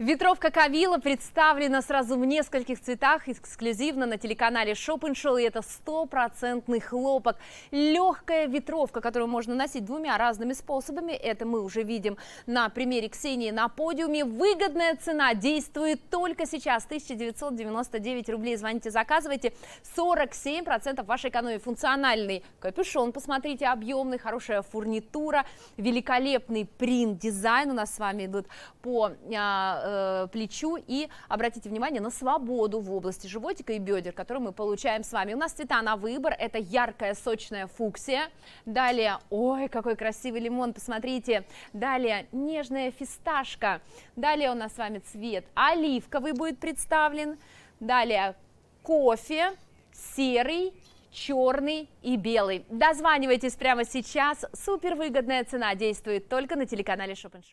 Ветровка Камилла представлена сразу в нескольких цветах эксклюзивно на телеканале Shop and Show. И это стопроцентный хлопок. Легкая ветровка, которую можно носить двумя разными способами. Это мы уже видим на примере Ксении на подиуме. Выгодная цена, действует только сейчас. 1999 рублей. Звоните, заказывайте. 47% вашей экономии. Функциональный капюшон, посмотрите, объемный, хорошая фурнитура, великолепный принт, дизайн. У нас с вами идут по плечу, и обратите внимание на свободу в области животика и бедер, которую мы получаем с вами. У нас цвета на выбор, это яркая сочная фуксия, далее, ой, какой красивый лимон, посмотрите, далее нежная фисташка, далее у нас с вами цвет оливковый будет представлен, далее кофе, серый, черный и белый. Дозванивайтесь прямо сейчас, супервыгодная цена, действует только на телеканале Shop and Show.